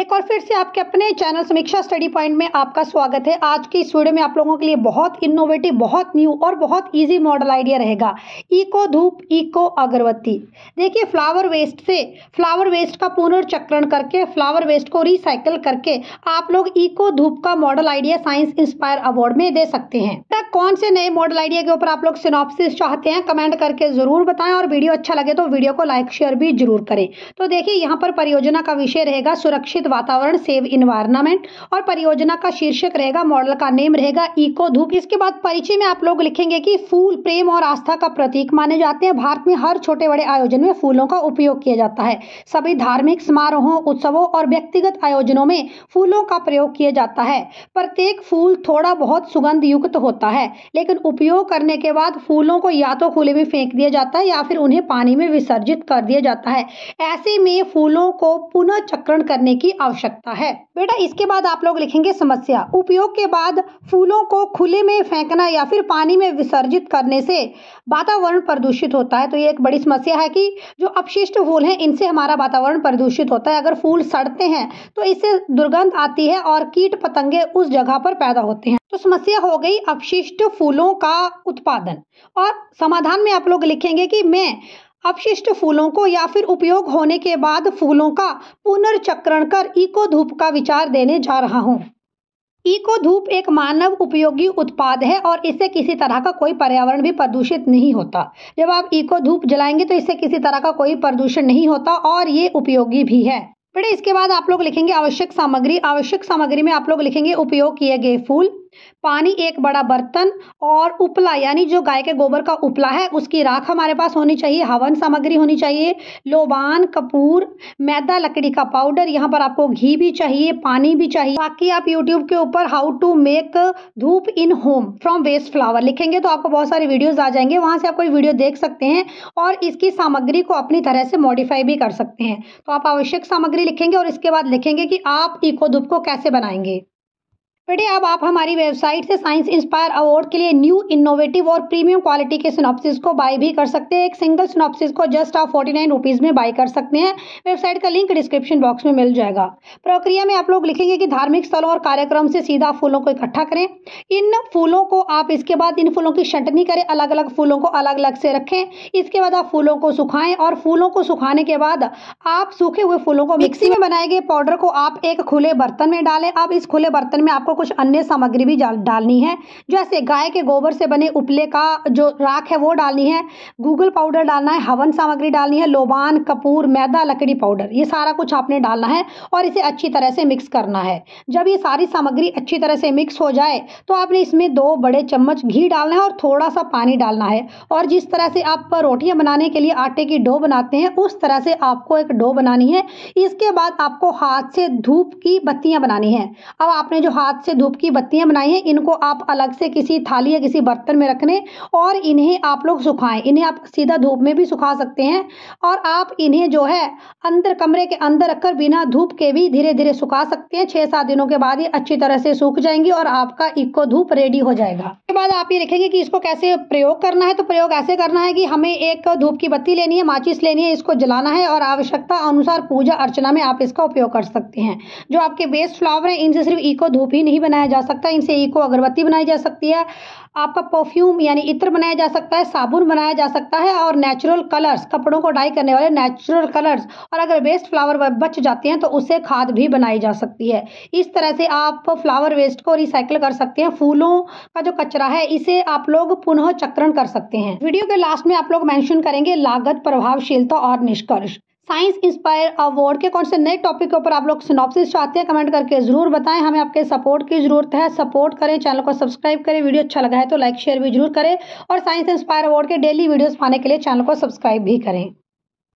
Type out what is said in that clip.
एक और फिर से आपके अपने चैनल समीक्षा स्टडी पॉइंट में आपका स्वागत है। आज की इस वीडियो में आप लोगों के लिए बहुत इनोवेटिव, बहुत न्यू और बहुत इजी मॉडल आइडिया रहेगा, इको धूप इको अगरबत्ती। देखिए, फ्लावर वेस्ट से फ्लावर वेस्ट का पुनर्चक्रण करके, फ्लावर वेस्ट को रिसाइकल करके आप लोग इको धूप का model idea science inspire award में दे सकते हैं। तो कौन से नए मॉडल आइडिया के ऊपर आप लोग सिनॉप्सिस चाहते हैं, कमेंट करके जरूर बताएं और वीडियो अच्छा लगे तो वीडियो को लाइक शेयर भी जरूर करें। तो देखिए, यहाँ पर परियोजना का विषय रहेगा सुरक्षित वातावरण सेव इन्वायरमेंट और परियोजना का शीर्षक रहेगा, मॉडल का नेम रहेगा इको धूप। इसके बाद परिचय में आप लोग लिखेंगे कि फूल प्रेम और आस्था का प्रतीक माने जाते हैं। भारत में हर छोटे बड़े आयोजन में फूलों का उपयोग किया जाता है। सभी धार्मिक समारोहों, उत्सवों और व्यक्तिगत आयोजनों में फूलों का प्रयोग किया जाता है। प्रत्येक फूल थोड़ा बहुत सुगंध युक्त होता है, लेकिन उपयोग करने के बाद फूलों को या तो खुले में फेंक दिया जाता है या फिर उन्हें पानी में विसर्जित कर दिया जाता है। ऐसे में फूलों को पुनः चक्रण करने की आवश्यकता है। बेटा, इसके बाद आप लोग लिखेंगे समस्या। उपयोग के बाद फूलों को खुले में फेंकना या फिर पानी में विसर्जित करने से वातावरण प्रदूषित होता है। तो ये एक बड़ी समस्या है कि जो अपशिष्ट फूल हैं इनसे हमारा वातावरण प्रदूषित होता है। अगर फूल सड़ते हैं तो इससे दुर्गंध आती है और कीट पतंगे उस जगह पर पैदा होते हैं। तो समस्या हो गई अपशिष्ट फूलों का उत्पादन। और समाधान में आप लोग लिखेंगे कि मैं अपशिष्ट फूलों को या फिर उपयोग होने के बाद फूलों का पुनर्चक्रण कर इको धूप का विचार देने जा रहा हूँ। इको धूप एक मानव उपयोगी उत्पाद है और इससे किसी तरह का कोई पर्यावरण भी प्रदूषित नहीं होता। जब आप इको धूप जलाएंगे तो इससे किसी तरह का कोई प्रदूषण नहीं होता और ये उपयोगी भी है। बेटा, इसके बाद आप लोग लिखेंगे आवश्यक सामग्री। आवश्यक सामग्री में आप लोग लिखेंगे उपयोग किए गए फूल, पानी, एक बड़ा बर्तन और उपला यानी जो गाय के गोबर का उपला है उसकी राख हमारे पास होनी चाहिए। हवन सामग्री होनी चाहिए, लोबान, कपूर, मैदा, लकड़ी का पाउडर। यहाँ पर आपको घी भी चाहिए, पानी भी चाहिए। बाकी आप YouTube के ऊपर how to make dhoop in home from waste flower लिखेंगे तो आपको बहुत सारे वीडियोज आ जाएंगे, वहां से आप कोई वीडियो देख सकते हैं और इसकी सामग्री को अपनी तरह से मॉडिफाई भी कर सकते हैं। तो आप आवश्यक सामग्री लिखेंगे और इसके बाद लिखेंगे कि आप इको धूप को कैसे बनाएंगे। बेटे, अब आप हमारी वेबसाइट से साइंस इंस्पायर अवार्ड के लिए न्यू, इनोवेटिव और प्रीमियम क्वालिटी के सिनॉप्सिस को बाय भी कर सकते हैं। एक सिंगल सिनॉप्सिस को जस्ट आप 49 रुपीज़ में बाय कर सकते हैं। वेबसाइट का लिंक डिस्क्रिप्शन बॉक्स में मिल जाएगा। प्रक्रिया में आप लोग लिखेंगे कि धार्मिक स्थलों और कार्यक्रम से सीधा फूलों को इकट्ठा करें। इन फूलों को आप इसके बाद इन फूलों की छंटनी करें, अलग अलग फूलों को अलग अलग से रखें। इसके बाद आप फूलों को सुखाएं और फूलों को सुखाने के बाद आप सूखे हुए फूलों को मिक्सी में बनाए गए पाउडर को आप एक खुले बर्तन में डालें। अब इस खुले बर्तन में आपको कुछ अन्य सामग्री भी डालनी है, जैसे गाय के गोबर से बने उपले का जो राख है वो डालनी है, गूगल पाउडर डालना है, हवन सामग्री डालनी है, लोबान, कपूर, मैदा, लकड़ी पाउडर, ये सारा कुछ आपने डालना है और इसे अच्छी तरह से मिक्स करना है। जब ये सारी सामग्री अच्छी तरह से मिक्स हो जाए तो आपने इसमें 2 बड़े चम्मच घी डालना है और थोड़ा सा पानी डालना है। और जिस तरह से आप रोटियां बनाने के लिए आटे की डो बनाते हैं उस तरह से आपको एक डो बनानी है। इसके बाद आपको हाथ से धूप की बत्तियां बनानी है। अब आपने जो हाथ से धूप की बत्तियां बनाई हैं इनको आप अलग से किसी थाली या किसी बर्तन में रखने और इन्हें आप लोग सुखाएं। इन्हें आप सीधा धूप में भी सुखा सकते हैं और आप इन्हें जो है अंदर कमरे के अंदर रखकर बिना धूप के भी धीरे धीरे सुखा सकते हैं। 6-7 दिनों के बाद ये अच्छी तरह से सूख जाएंगी और आपका इको धूप रेडी हो जाएगा। उसके बाद आप ये लिखेंगे कि इसको कैसे प्रयोग करना है। तो प्रयोग ऐसे करना है कि हमें एक धूप की बत्ती लेनी है, माचिस लेनी है, इसको जलाना है और आवश्यकता अनुसार पूजा अर्चना में आप इसका उपयोग कर सकते हैं। जो आपके वेस्ट फ्लावर है इनसे सिर्फ इको धूप नहीं बनाया जा सकता, इनसे इको अगरबत्ती बनाई जा सकती है, आपका परफ्यूम यानी इत्र बनाया जा सकता है, साबुन बनाया जा सकता है और नेचुरल कलर्स, कपड़ों को डाई करने वाले नेचुरल कलर्स, और अगर वेस्ट फ्लावर बच जाते हैं तो उससे खाद भी बनाई जा सकती है। इस तरह से आप फ्लावर वेस्ट को रिसाइकिल कर सकते हैं। फूलों का जो कचरा है इसे आप लोग पुनः चक्रण कर सकते हैं। वीडियो के लास्ट में आप लोग मेंशन करेंगे लागत, प्रभावशीलता और निष्कर्ष। साइंस इंस्पायर अवार्ड के कौन से नए टॉपिक के ऊपर आप लोग सिनॉप्सिस चाहते हैं, कमेंट करके जरूर बताएं। हमें आपके सपोर्ट की जरूरत है, सपोर्ट करें, चैनल को सब्सक्राइब करें, वीडियो अच्छा लगा है तो लाइक शेयर भी जरूर करें और साइंस इंस्पायर अवार्ड के डेली वीडियोस पाने के लिए चैनल को सब्सक्राइब भी करें।